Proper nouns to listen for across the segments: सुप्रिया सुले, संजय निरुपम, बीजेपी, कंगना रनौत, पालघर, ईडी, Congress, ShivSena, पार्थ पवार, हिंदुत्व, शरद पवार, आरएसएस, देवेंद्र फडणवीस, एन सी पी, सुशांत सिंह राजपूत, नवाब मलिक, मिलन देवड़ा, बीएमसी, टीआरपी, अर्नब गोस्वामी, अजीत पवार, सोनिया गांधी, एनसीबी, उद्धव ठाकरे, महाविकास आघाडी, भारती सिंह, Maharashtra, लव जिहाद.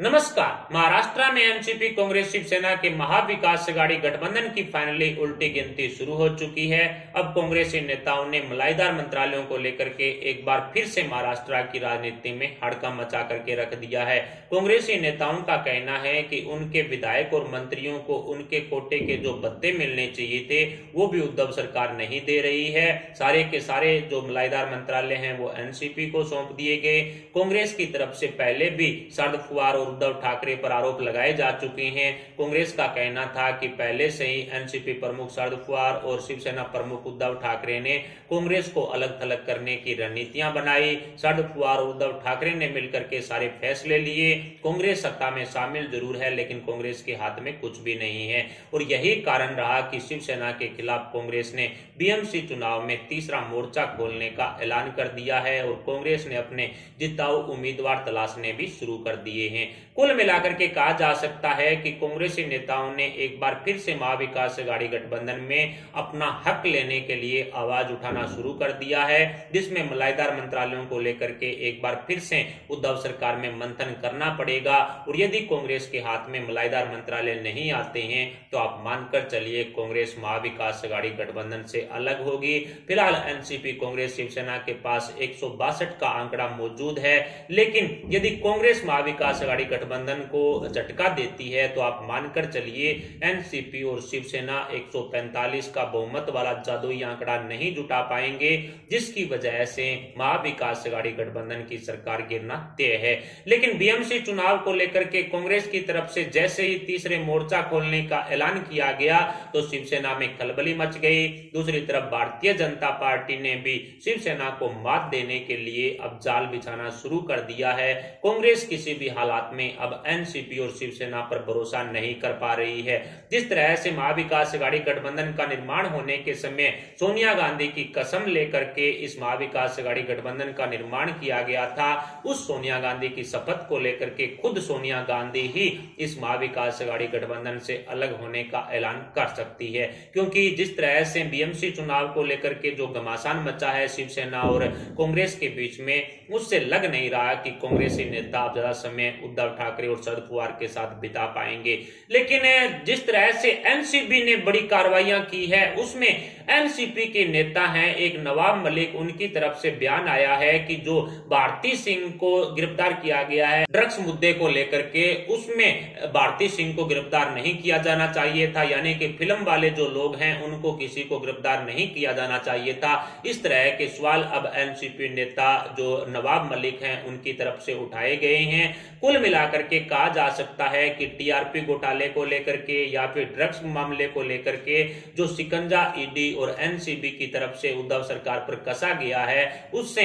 नमस्कार। महाराष्ट्र में एनसीपी कांग्रेस शिवसेना के महाविकास आघाडी गठबंधन की फाइनली उल्टी गिनती शुरू हो चुकी है। अब कांग्रेसी नेताओं ने मलाईदार मंत्रालयों को लेकर के एक बार फिर से महाराष्ट्र की राजनीति में हड़कंप मचा करके रख दिया है। कांग्रेसी नेताओं का कहना है कि उनके विधायक और मंत्रियों को उनके कोटे के जो भत्ते मिलने चाहिए थे वो भी उद्धव सरकार नहीं दे रही है। सारे के सारे जो मलाईदार मंत्रालय है वो एनसीपी को सौंप दिए गए। कांग्रेस की तरफ से पहले भी शरद पवार उद्धव ठाकरे पर आरोप लगाए जा चुके हैं। कांग्रेस का कहना था कि पहले से ही एनसीपी प्रमुख शरद पवार और शिवसेना प्रमुख उद्धव ठाकरे ने कांग्रेस को अलग थलग करने की रणनीतियां बनाई। शरद पवार और उद्धव ठाकरे ने मिलकर के सारे फैसले लिए। कांग्रेस सत्ता में शामिल जरूर है लेकिन कांग्रेस के हाथ में कुछ भी नहीं है और यही कारण रहा कि शिवसेना के खिलाफ कांग्रेस ने बीएमसी चुनाव में तीसरा मोर्चा खोलने का ऐलान कर दिया है और कांग्रेस ने अपने जिताऊ उम्मीदवार तलाशने भी शुरू कर दिए हैं। कुल मिलाकर के कहा जा सकता है कि कांग्रेसी नेताओं ने एक बार फिर से महाविकास आघाडी गठबंधन में अपना हक लेने के लिए आवाज उठाना शुरू कर दिया है, जिसमें मलाईदार मंत्रालयों को लेकर के एक बार फिर से उद्धव सरकार में मंथन करना पड़ेगा। और यदि कांग्रेस के हाथ में मलाईदार मंत्रालय नहीं आते हैं तो आप मानकर चलिए कांग्रेस महाविकास आघाडी गठबंधन से अलग होगी। फिलहाल एनसीपी कांग्रेस शिवसेना के पास 162 का आंकड़ा मौजूद है, लेकिन यदि कांग्रेस महाविकास आघाडी गठबंधन को झटका देती है तो आप मानकर चलिए एनसीपी और शिवसेना 145 का बहुमत वाला जादुई आंकड़ा नहीं जुटा पाएंगे, जिसकी वजह से महाविकास आघाडी गठबंधन की सरकार गिरना तय है। लेकिन बीएमसी चुनाव को लेकर के कांग्रेस की तरफ से जैसे ही तीसरे मोर्चा खोलने का ऐलान किया गया तो शिवसेना में खलबली मच गई। दूसरी तरफ भारतीय जनता पार्टी ने भी शिवसेना को मात देने के लिए अब जाल बिछाना शुरू कर दिया है। कांग्रेस किसी भी हालात में अब एनसीपी और शिवसेना पर भरोसा नहीं कर पा रही है। जिस तरह से महाविकास आघाडी गठबंधन का निर्माण होने के समय सोनिया गांधी की कसम लेकर के इस महाविकास आघाडी गठबंधन का निर्माण किया गया था, उस सोनिया गांधी की शपथ को लेकर के खुद सोनिया गांधी ही इस महाविकास आघाडी गठबंधन से अलग होने का ऐलान कर सकती है, क्योंकि जिस तरह से बीएमसी चुनाव को लेकर के जो घमासान मचा है शिवसेना और कांग्रेस के बीच में, उससे लग नहीं रहा कि कांग्रेसी नेता अब ज्यादा समय उद्धव ठाकरे और शरद पवार के साथ बिता पाएंगे। लेकिन जिस तरह से एनसीबी ने बड़ी कार्रवाइयां की है उसमें एनसीपी के नेता हैं एक नवाब मलिक, उनकी तरफ से बयान आया है कि जो भारती सिंह को गिरफ्तार किया गया है ड्रग्स मुद्दे को लेकर के, उसमें भारती सिंह को गिरफ्तार नहीं किया जाना चाहिए था, यानी कि फिल्म वाले जो लोग हैं उनको किसी को गिरफ्तार नहीं किया जाना चाहिए था। इस तरह के सवाल अब एनसीपी नेता जो नवाब मलिक हैं उनकी तरफ से उठाए गए हैं। कुल मिलाकर के कहा जा सकता है कि टीआरपी घोटाले को लेकर के या फिर ड्रग्स मामले को लेकर के जो शिकंजा ईडी और एनसीबी की तरफ से उद्धव सरकार पर कसा गया है उससे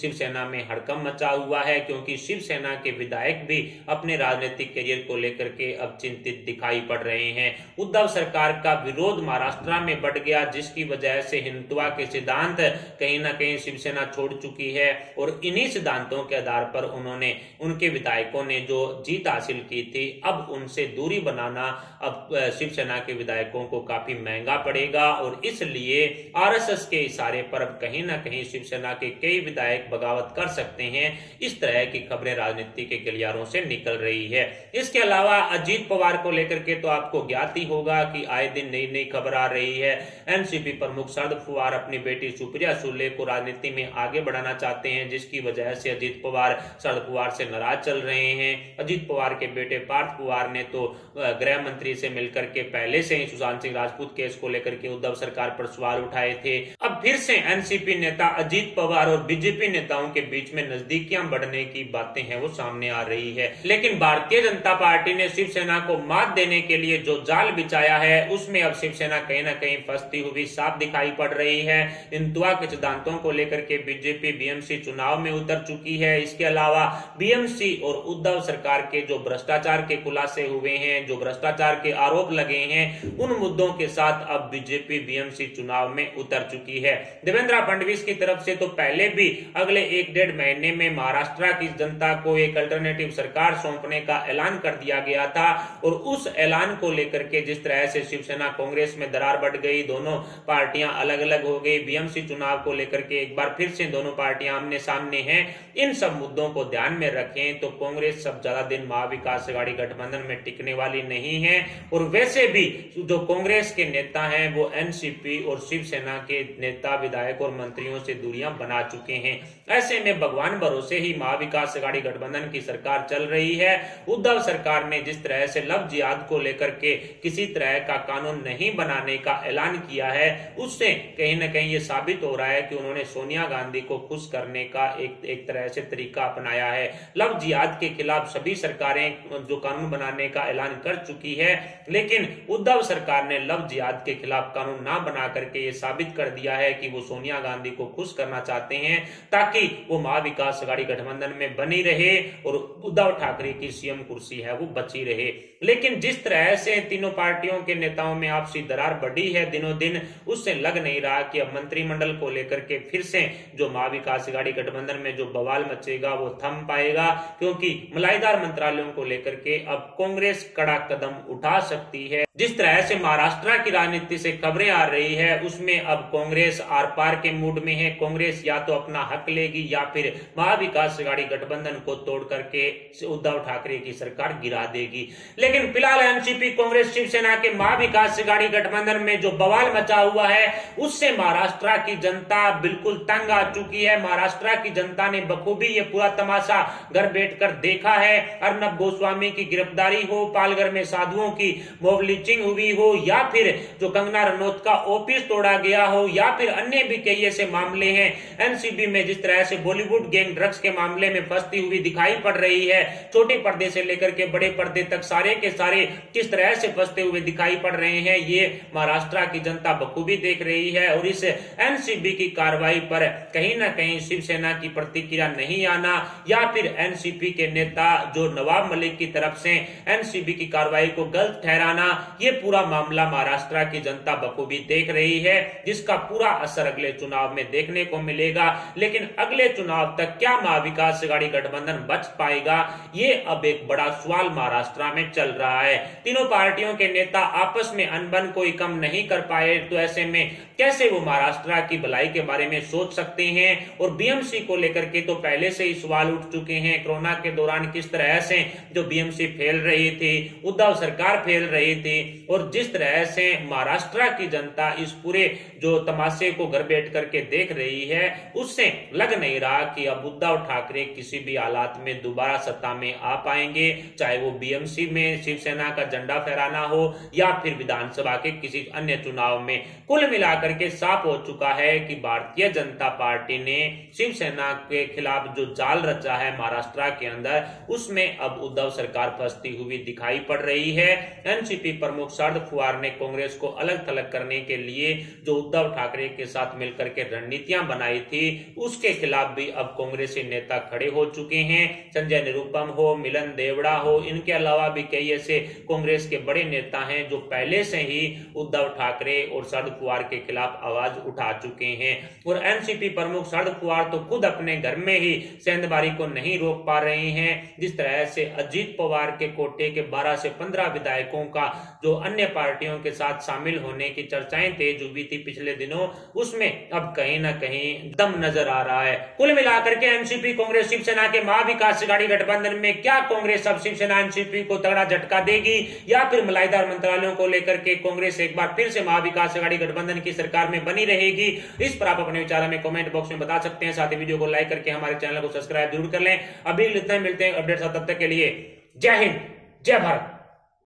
शिवसेना में हड़कंप मचा हुआ है, क्योंकि शिवसेना के विधायक भी अपने राजनीतिक करियर को लेकर के अब चिंतित दिखाई पड़ रहे हैं। उद्धव सरकार का विरोध महाराष्ट्र में बढ़ गया, जिसकी वजह से हिंदुत्व के सिद्धांत कहीं ना कहीं शिवसेना छोड़ चुकी है और इन्हीं सिद्धांतों के आधार पर उन्होंने उनके विधायकों ने जो जीत हासिल की थी अब उनसे दूरी बनाना अब शिवसेना के विधायकों को काफी महंगा पड़ेगा और इसलिए आरएसएस के इशारे पर अब कहीं ना कहीं शिवसेना के कई विधायक बगावत कर सकते हैं। इस तरह की खबरें राजनीति के गलियारों से निकल रही है। इसके अलावा अजीत पवार को लेकर के तो आपको ज्ञात ही होगा कि आए दिन नई नई खबर आ रही है। एनसीपी प्रमुख शरद पवार अपनी बेटी सुप्रिया सुले को राजनीति में आगे बढ़ाना चाहते हैं, जिसकी वजह से अजीत पवार शरद पवार से नाराज चल रहे हैं। अजीत पवार के बेटे पार्थ पवार ने तो गृह मंत्री से मिलकर के पहले से ही सुशांत सिंह राजपूत केस को लेकर के उद्धव सरकार पर सवाल उठाए थे। अब फिर से एनसीपी नेता अजीत पवार और बीजेपी नेताओं के बीच में नजदीकियां बढ़ने की बातें हैं वो सामने आ रही है। लेकिन भारतीय जनता पार्टी ने शिवसेना को मात देने के लिए जो जाल बिछाया है उसमें अब शिवसेना कहीं ना कहीं फंसती हुई साफ दिखाई पड़ रही है। हिंदुत्व के सिद्धांतों को लेकर के बीजेपी बीएमसी चुनाव में उतर चुकी है। इसके अलावा बीएमसी और उद्धव सरकार के जो भ्रष्टाचार के खुलासे हुए हैं, जो भ्रष्टाचार के आरोप लगे हैं, उन मुद्दों के साथ अब बीजेपी बीएमसी से चुनाव में उतर चुकी है। देवेंद्र फडणवीस की तरफ से तो पहले भी अगले एक डेढ़ महीने में महाराष्ट्र की जनता को एक अल्टरनेटिव सरकार सौंपने का ऐलान कर दिया गया था और उस ऐलान को लेकर के जिस तरह से शिवसेना कांग्रेस में दरार बढ़ गई, दोनों पार्टियां अलग अलग हो गई, बीएमसी चुनाव को लेकर के एक बार फिर से दोनों पार्टियां आमने सामने हैं, इन सब मुद्दों को ध्यान में रखें तो कांग्रेस सब ज्यादा दिन महाविकास आघाडी गठबंधन में टिकने वाली नहीं है। और वैसे भी जो कांग्रेस के नेता हैं वो एनसीपी और शिवसेना के नेता, विधायक और मंत्रियों से दूरियां बना चुके हैं। ऐसे में भगवान भरोसे ही महाविकास आघाडी गठबंधन की सरकार चल रही है। उद्धव सरकार ने जिस तरह से लव जिहाद को लेकर के किसी तरह का कानून नहीं बनाने का ऐलान किया है, उससे कहीं ना कहीं ये साबित हो रहा है कि उन्होंने सोनिया गांधी को खुश करने का एक तरह से तरीका अपनाया है। लव जिहाद के खिलाफ सभी सरकारें जो कानून बनाने का ऐलान कर चुकी है, लेकिन उद्धव सरकार ने लव जिहाद के खिलाफ कानून ना बना करके ये साबित कर दिया है कि वो सोनिया गांधी को खुश करना चाहते हैं ताकि वो महाविकास आघाडी गठबंधन में बनी रहे और उद्धव ठाकरे की सीएम कुर्सी है वो बची रहे। लेकिन जिस तरह से तीनों पार्टियों के नेताओं में आपसी दरार बढ़ी है दिनों दिन, उससे लग नहीं रहा कि अब मंत्रिमंडल को लेकर के फिर से जो महाविकास आघाडी गठबंधन में जो बवाल मचेगा वो थम पाएगा, क्योंकि मलाईदार मंत्रालयों को लेकर के अब कांग्रेस कड़ा कदम उठा सकती है। जिस तरह से महाराष्ट्र की राजनीति से खबरें आ रही है उसमें अब कांग्रेस आर पार के मूड में है। कांग्रेस या तो अपना हक लेगी या फिर महाविकास आघाडी गठबंधन को तोड़ करके उद्धव ठाकरे की सरकार गिरा देगी। लेकिन फिलहाल एनसीपी, कांग्रेस, शिवसेना के महाविकास आघाडी गठबंधन में जो बवाल मचा हुआ है उससे महाराष्ट्र की जनता बिल्कुल तंग आ चुकी है। महाराष्ट्र की जनता ने बखूबी ये पूरा तमाशा घर बैठकर देखा है। अर्नब गोस्वामी की गिरफ्तारी हो, पालघर में साधुओं की मॉब लिंचिंग हुई हो, या फिर जो कंगना रनौत का ऑफिस तोड़ा गया हो, या फिर अन्य भी कई ऐसे मामले हैं। एनसीबी में जिस तरह से बॉलीवुड गैंग ड्रग्स के मामले में फंसती हुई दिखाई पड़ रही है, छोटे पर्दे से लेकर के बड़े पर्दे तक सारे के सारे किस तरह से फंसते हुए दिखाई पड़ रहे हैं, ये महाराष्ट्र की जनता बखूबी देख रही है। और इस एनसीबी की कार्रवाई पर कहीं ना कहीं शिवसेना की प्रतिक्रिया नहीं आना या फिर एनसीपी के नेता जो नवाब मलिक की तरफ से एनसीबी की कार्रवाई को गलत ठहराना, ये पूरा मामला महाराष्ट्र की जनता बखूबी देख रही है, जिसका पूरा असर अगले चुनाव में देखने को मिलेगा। लेकिन अगले चुनाव तक क्या महाविकास आघाडी गठबंधन बच पाएगा, ये अब एक बड़ा सवाल महाराष्ट्र में चल रहा है। तीनों पार्टियों के नेता आपस में अनबन कोई कम नहीं कर पाए, तो ऐसे में कैसे वो महाराष्ट्र की भलाई के बारे में सोच सकते हैं। और बीएमसी को लेकर के तो पहले से ही सवाल उठ चुके हैं। कोरोना के दौरान किस तरह से जो बीएमसी फैल रही थी, उद्धव सरकार फैल रही थी, और जिस तरह से महाराष्ट्र की जनता इस पूरे जो तमाशे को घर बैठ करके देख रही है, उससे लग नहीं रहा कि अब उद्धव ठाकरे किसी भी हालात में दोबारा सत्ता में आ पाएंगे, चाहे वो बीएमसी में शिवसेना का झंडा फहराना हो या फिर विधानसभा के किसी अन्य चुनाव में। कुल मिलाकर के साफ हो चुका है कि भारतीय जनता पार्टी ने शिवसेना के खिलाफ जो जाल रचा है महाराष्ट्र के अंदर, उसमें अब उद्धव सरकार फंसती हुई दिखाई पड़ रही है। एनसीपी प्रमुख शरद पवार ने कांग्रेस को अलग थलग करने के लिए जो उद्धव ठाकरे के साथ मिलकर के रणनीतियां बनाई थी, उसके खिलाफ भी अब कांग्रेसी नेता खड़े हो चुके हैं। संजय निरुपम हो, मिलन देवड़ा हो, इनके अलावा भी कई ऐसे कांग्रेस के बड़े नेता हैं जो पहले से ही उद्धव ठाकरे और शरद पवार के खिलाफ आवाज उठा चुके हैं। और एनसीपी प्रमुख शरद पवार तो खुद अपने घर में ही सेंधमारी को नहीं रोक पा रहे हैं। जिस तरह से अजीत पवार के कोटे के 12 से 15 विधायकों का जो अन्य पार्टियों के साथ शामिल होने की चर्चाएं तेज हुई थी पिछले दिनों, उसमें अब कहीं ना कहीं दम नजर आ रहा है। कुल मिलाकर के एनसीपी, कांग्रेस, शिवसेना के महाविकास आघाडी गठबंधन में क्या कांग्रेस अब शिवसेना एनसीपी को तगड़ा झटका देगी या फिर मलाईदार मंत्रालयों को लेकर के कांग्रेस एक बार फिर से महाविकास आघाडी गठबंधन की सरकार में बनी रहेगी? इस पर आप अपने विचार हमें कमेंट बॉक्स में बता सकते हैं। साथ ही वीडियो को लाइक करके हमारे चैनल को सब्सक्राइब जरूर कर लें। अभी इतना मिलते हैं अपडेट्स, तब तक के लिए जय हिंद, जय भारत।